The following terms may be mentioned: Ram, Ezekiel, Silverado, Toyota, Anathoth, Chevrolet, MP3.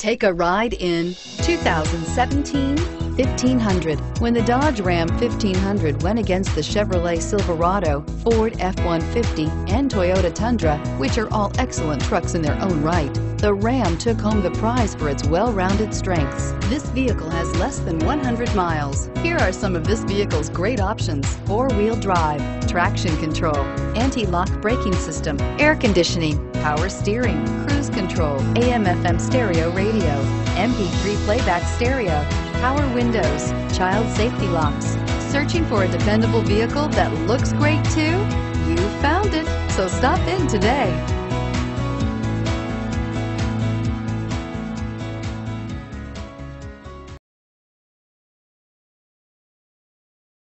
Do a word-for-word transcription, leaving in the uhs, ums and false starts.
Take a ride in two thousand seventeen fifteen hundred. When the Dodge Ram fifteen hundred went against the Chevrolet Silverado, Ford F one fifty, and Toyota Tundra, which are all excellent trucks in their own right, the Ram took home the prize for its well-rounded strengths. This vehicle has less than one hundred miles. Here are some of this vehicle's great options: four-wheel drive, traction control, anti-lock braking system, air conditioning, power steering, cruise control, A M F M stereo radio, M P three playback stereo, power windows, child safety locks. Searching for a dependable vehicle that looks great too? You found it, so stop in today.